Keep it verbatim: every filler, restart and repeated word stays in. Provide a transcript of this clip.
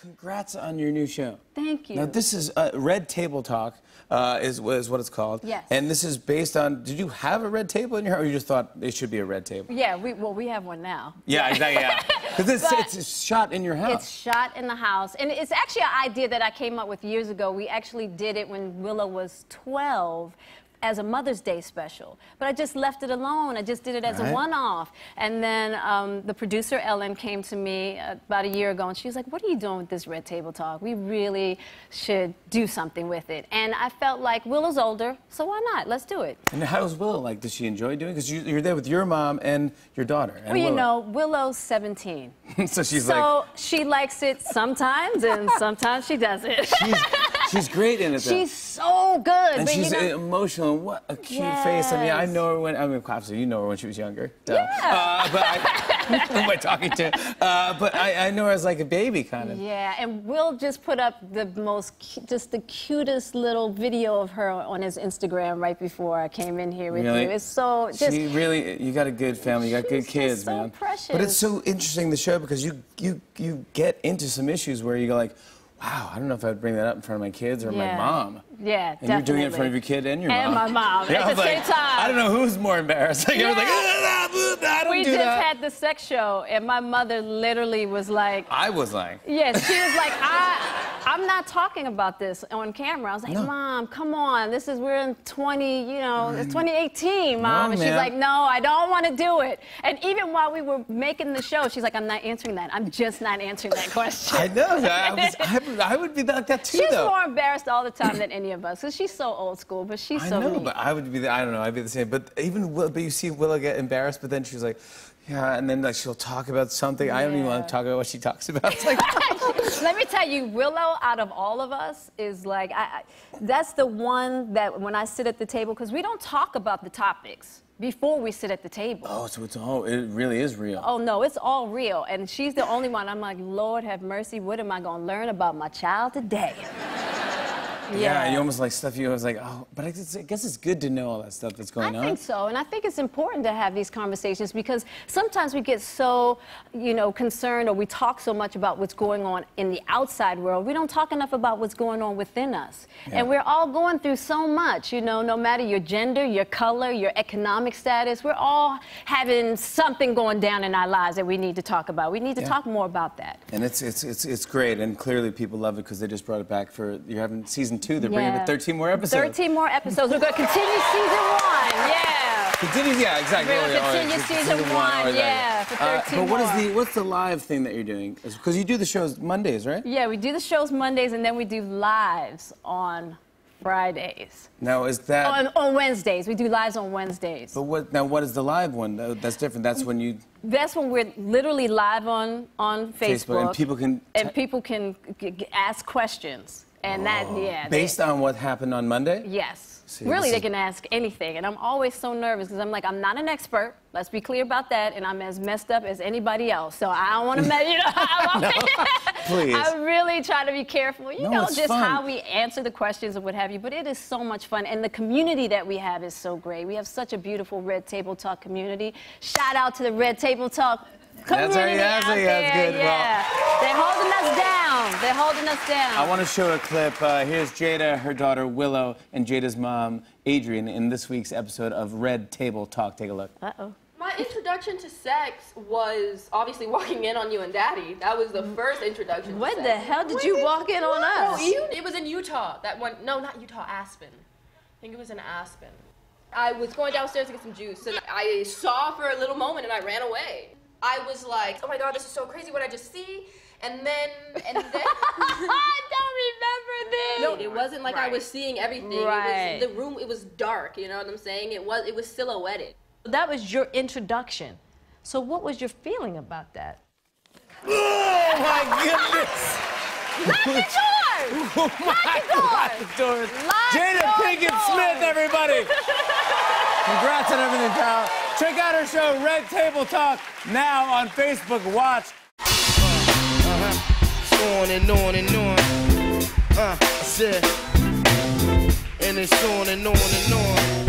Congrats on your new show. Thank you. Now, this is uh, Red Table Talk uh, is, is what it's called. Yes. And this is based on, did you have a red table in your house, or you just thought it should be a red table? Yeah, we, well, we have one now. Yeah, exactly, yeah. Because it's, it's shot in your house. It's shot in the house. And it's actually an idea that I came up with years ago. We actually did it when Willow was twelve. As a Mother's Day special, but I just left it alone. I just did it as right. a one-off. And then um, the producer, Ellen, came to me about a year ago, and she was like, what are you doing with this Red Table Talk? We really should do something with it. And I felt like, Willow's older, so why not? Let's do it. And how's Willow like? Does she enjoy doing it? Because you, you're there with your mom and your daughter. And well, you Willow. know, Willow's seventeen. so she's so like... So she likes it sometimes, and sometimes she doesn't. She's... She's great in it, though. She's so good. And but she's you know, emotional. And what a cute yes. face. I mean, I know her when, I mean, obviously, you know her when she was younger. Duh. Yeah. Uh, but I, who am I talking to? Uh, but I, I know her as like a baby, kind of. Yeah, and Will just put up the most, just the cutest little video of her on his Instagram right before I came in here with really? you. It's so just... She really, you got a good family. You got good kids, so man. Precious. But it's so interesting, the show, because you, you, you get into some issues where you go like, wow, I don't know if I'd bring that up in front of my kids or yeah. my mom. Yeah, and definitely. You're doing it in front of your kid and your and mom. And my mom, yeah, at the same like, time. I don't know who's more embarrassed. Like, yeah. I was like, ah, I don't we do just that. Had the sex show, and my mother literally was like... I was like... Yes, she was like, I... I'm not talking about this on camera. I was like, no. Mom, come on. This is, we're in twenty, you know, it's twenty eighteen, Mom. No, and she's like, no, I don't want to do it. And even while we were making the show, she's like, I'm not answering that. I'm just not answering that question. I know. I, was, I, I would be like that too, she's though. She's more embarrassed all the time than any of us, because she's so old school, but she's I so I know, neat. But I would be, the, I don't know, I'd be the same. But even, Will, but you see Willow get embarrassed, but then she's like, yeah, and then like she'll talk about something. Yeah. I don't even want to talk about what she talks about. It's like, let me tell you, Willow, out of all of us, is like, I, I, that's the one that when I sit at the table, because we don't talk about the topics before we sit at the table. Oh, so it's all, it really is real. Oh, no, it's all real. And she's the only one. I'm like, Lord have mercy, what am I going to learn about my child today? Yeah. yeah, you almost like stuff you was like, oh, but I guess, I guess it's good to know all that stuff that's going on. I think so, and I think it's important to have these conversations, because sometimes we get so, you know, concerned, or we talk so much about what's going on in the outside world, we don't talk enough about what's going on within us. Yeah. And we're all going through so much, you know, no matter your gender, your color, your economic status, we're all having something going down in our lives that we need to talk about. We need to yeah. talk more about that. And it's, it's, it's, it's great, and clearly people love it, because they just brought it back for, you haven't season Two, they're yeah. bringing it thirteen more episodes. thirteen more episodes. We're going to continue season one. Yeah. Continue. Yeah, exactly. We're going to continue or, or, season, season one. one yeah. For thirteen uh, but more. what is the what's the live thing that you're doing? Because you do the shows Mondays, right? Yeah, we do the shows Mondays, and then we do lives on Fridays. Now is that on, on Wednesdays? We do lives on Wednesdays. But what now? What is the live one? That's different. That's when you. That's when we're literally live on on Facebook, Facebook and people can and people can g g ask questions. And that, yeah. Based they, on what happened on Monday? Yes. See, really, they can ask anything. And I'm always so nervous, because I'm like, I'm not an expert. Let's be clear about that. And I'm as messed up as anybody else. So I don't want to mess, you know. I'm always, no, please. I really try to be careful, you no, know, just fun. how we answer the questions and what have you. But it is so much fun. And the community that we have is so great. We have such a beautiful Red Table Talk community. Shout out to the Red Table Talk community. That's, right, that's, out right, there. that's good. Yeah. Well. They're holding us down. They're holding us down. I want to show a clip. Uh, here's Jada, her daughter Willow, and Jada's mom, Adrian, in this week's episode of Red Table Talk. Take a look. Uh-oh. My introduction to sex was obviously walking in on you and Daddy. That was the first introduction What to sex. the hell did what you did walk you in on us? No, it was in Utah. That one, no, not Utah, Aspen. I think it was in Aspen. I was going downstairs to get some juice, and I saw for a little moment, and I ran away. I was like, oh my God, this is so crazy what I just see. And then, and then... I don't remember this! No, it wasn't like right. I was seeing everything. Right. It was, the room, it was dark, you know what I'm saying? It was, it was silhouetted. That was your introduction. So what was your feeling about that? Oh, my goodness! Lock the door! Oh Lock the door! Lock Jada Pinkett door. Smith, everybody! Congrats on everything, pal. Check out her show, Red Table Talk, now on Facebook Watch. On and on and on, uh, I said, and it's on and on and on.